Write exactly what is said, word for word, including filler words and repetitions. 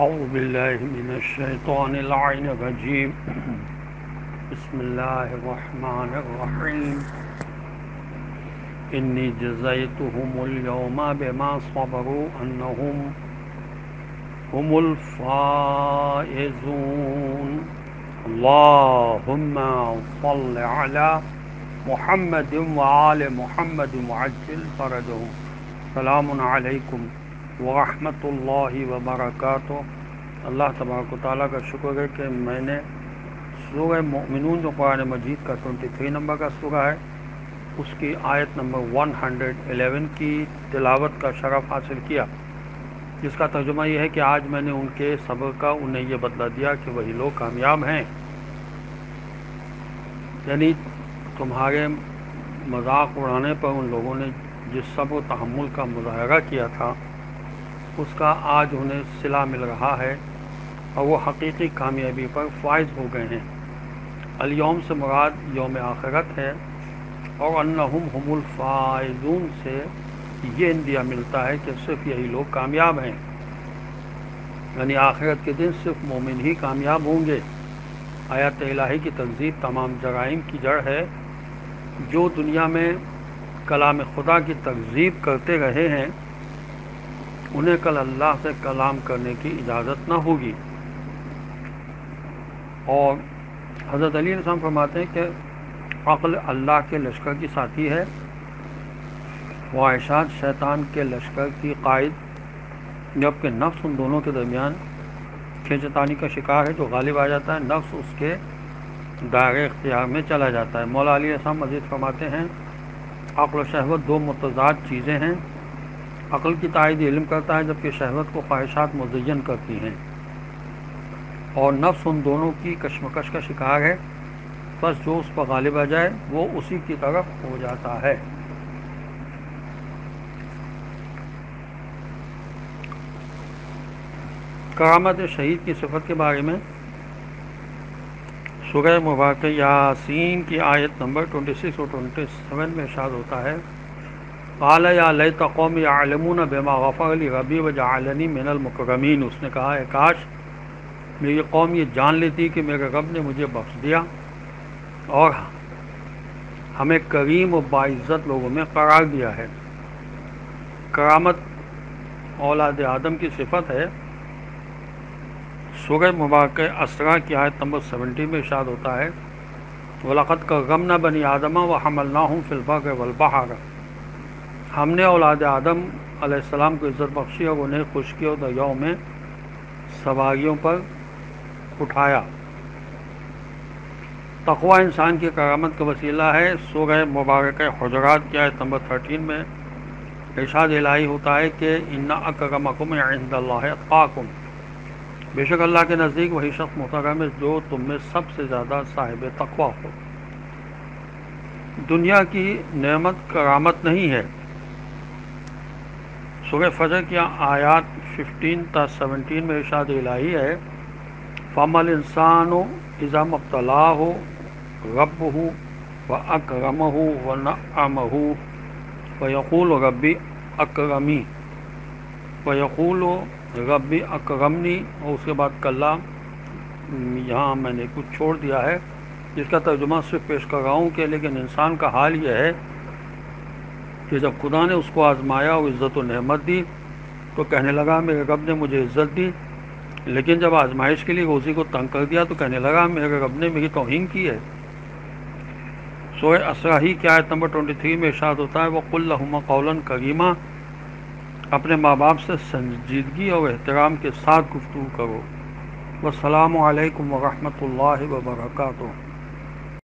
अऊज़ु बिल्लाहि मिनश्शैतानिर्रजीम बिस्मिल्लाहिर्रहमानिर्रहीम इन्नी जज़ैतुहुमुल यौमा बिमा सबरू अन्नहुम हुमुल फाइज़ून। अल्लाहुम्मा सल्लि अला मुहम्मद व आले मुहम्मद वअज्जिल फरजहुम। सलामुन अलैकुम वरहमतुल्लाहि वबरकातुहु। अल्लाह तबारक व तआला का शुक्र है कि मैंने सूरह मोमिनून जो कुरान मजीद का ट्वेंटी थ्री नंबर का सूरह है उसकी आयत नंबर वन हंड्रेड एलेवन की तिलावत का शरफ़ हासिल किया, जिसका तर्जुमा यह है कि आज मैंने उनके सब्र का उन्हें यह बदला दिया कि वही लोग कामयाब हैं। यानी तुम्हारे मजाक उड़ाने पर उन लोगों ने जिस सब्र तहम्मुल का मुजाहरा किया था उसका आज उन्हें सिला मिल रहा है और वो हकीकी कामयाबी पर फाइज हो गए हैं। अल-यौम से मुराद यौम आखिरत है और अन्नहुम हुमुल फाइजून से ये इंदिया मिलता है कि सिर्फ यही लोग कामयाब हैं, यानी आखिरत के दिन सिर्फ मोमिन ही कामयाब होंगे। आयत इलाही की तंजीब तमाम जराइम की जड़ है। जो दुनिया में कलाम खुदा की तकज़ीब करते रहे हैं उन्हें कल अल्लाह से कलाम करने की इजाज़त ना होगी। और हज़रत अली अलैहिस्सलाम फरमाते हैं कि अक़ल अल्लाह के लश्कर की साथी है, ख्वाहिशात शैतान के लश्कर की कायद, जबकि नफ्स उन दोनों के दरमियान खींचतानी का शिकार है। जो गालिब आ जाता है नफ्स उसके दायरे इख्तियार में चला जाता है। मौला अली अलैहिस्सलाम मज़ीद फरमाते हैं अक़्ल और शहवत दो मुतज़ाद चीज़ें हैं। अक़ल की तायद इल्म करता है जबकि शहवत को ख्वाहिशात मुज़य्यन करती हैं, और नफ्स उन दोनों की कशमकश का शिकार है। बस जो उस पर गालिब आ जाए वो उसी की तरफ हो जाता है। करामत शहीद की सिफत के बारे में सूरह मुबारक यासीन की आयत नंबर ट्वेंटी सिक्स और ट्वेंटी सेवन में इरशाद होता है क़ाल या लैत क़ौमी यालमून बिमा ग़फ़र ली रब्बी व जअलनी मिनल मुकर्रमीन। उसने कहा है काश मेरी कौम ये जान लेती कि मेरे रब ने मुझे बख्श दिया और हमें करीम और बाइज़्ज़त लोगों में करार दिया है। करामत औलाद आदम की सिफत है। सूरह मुबारक असरा की आयत नंबर सत्तर में इरशाद होता है वलक़द करमना बनी आदमा व हमलनाहुम फिल बर्रि वल बहर। हमने औलाद आदम अलैहिस्सलाम को इज़्ज़त बख्शी और उन्हें खुशकी और दरियाओं में सवारियों पर उठाया। तक़वा इंसान की करामत का वसीला है। सूरह मुबारक हुजरात की आयत नंबर थर्टीन में इरशाद इलाही होता है कि इन्ना अकरमकुम इंदल्लाहि अत्क़ाकुम। बेशक अल्लाह के नज़दीक वही शख्स मोहतरम है जो तुम में सबसे ज़्यादा साहिब तक़वा हो। दुनिया की नेमत करामत नहीं है। सूरह फजर की आयात पंद्रह से सत्रह में इरशाद इलाही है फ़मल इंसानो इज़ा मब्तलाहु रब्बुहु व अकरमहु व नअमहु व यक़ूलु रब्बी अकरमी व यक़ूलु रब्बी अकरमनी। और उसके बाद कल्ला यहाँ मैंने कुछ छोड़ दिया है जिसका तर्जुमा सिर्फ पेश कर रहा हूँ कि लेकिन इंसान का हाल यह है कि जब खुदा ने उसको आजमाया और इज़्ज़त व नेमत दी तो कहने लगा मेरे रब ने मुझे इज़्ज़त दी, लेकिन जब आजमाइश के लिए रोज़ी को तंग कर दिया तो कहने लगा मेरे रब ने मेरी तौहीन की है। सूरह असरा की आयत नंबर ट्वेंटी थ्री में इरशाद होता है वक़ुल लहुमा क़ौलन करीमा। अपने माँ बाप से संजीदगी और एहतराम के साथ गुफ्तगू करो। वस्सलामु अलैकुम वरहमतुल्लाहि वबरकातुहु।